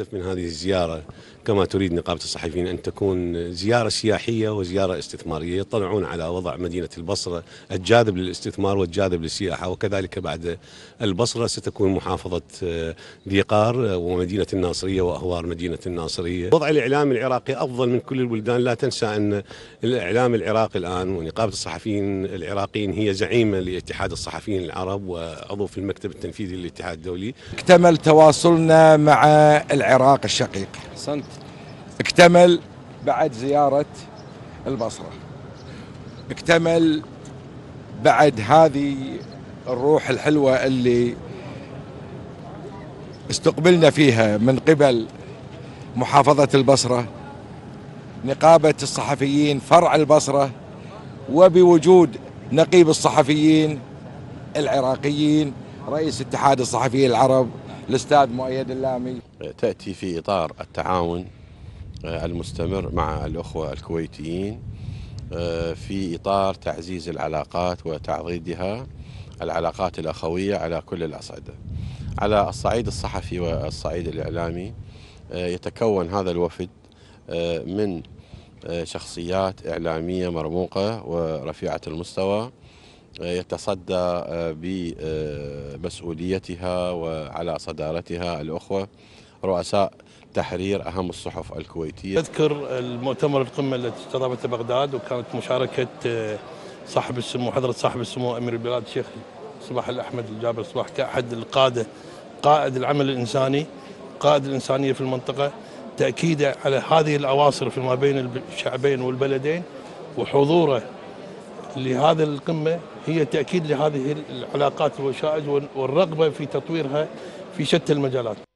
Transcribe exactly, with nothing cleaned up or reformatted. الهدف من هذه الزيارة كما تريد نقابة الصحفيين أن تكون زيارة سياحية وزيارة استثمارية، يطلعون على وضع مدينة البصرة الجاذب للاستثمار والجاذب للسياحة، وكذلك بعد البصرة ستكون محافظة ذي قار ومدينة الناصرية وأهوار مدينة الناصرية. وضع الإعلام العراقي أفضل من كل البلدان، لا تنسى أن الإعلام العراقي الآن ونقابة الصحفيين العراقيين هي زعيمة لاتحاد الصحفيين العرب وعضو في المكتب التنفيذي للاتحاد الدولي. اكتمل تواصلنا مع العراق الشقيق، صنت. اكتمل بعد زيارة البصرة، اكتمل بعد هذه الروح الحلوة اللي استقبلنا فيها من قبل محافظة البصرة، نقابة الصحفيين فرع البصرة، وبوجود نقيب الصحفيين العراقيين رئيس اتحاد الصحفيين العرب الأستاذ مؤيد اللامي. تأتي في إطار التعاون المستمر مع الأخوة الكويتيين في إطار تعزيز العلاقات وتعضيدها، العلاقات الأخوية على كل الأصعدة. على الصعيد الصحفي والصعيد الإعلامي يتكون هذا الوفد من شخصيات إعلامية مرموقة ورفيعة المستوى يتصدى بمسؤوليتها وعلى صدارتها الأخوة رؤساء تحرير أهم الصحف الكويتية. أذكر المؤتمر القمة التي استضافته بغداد، وكانت مشاركة صاحب السمو حضرة صاحب السمو أمير البلاد الشيخ صباح الاحمد الجابر صباح كأحد القادة، قائد العمل الإنساني، قائد الإنسانية في المنطقة، تأكيده على هذه الأواصر فيما بين الشعبين والبلدين وحضوره لهذا القمة هي تأكيد لهذه العلاقات والوشائج والرغبة في تطويرها في شتى المجالات.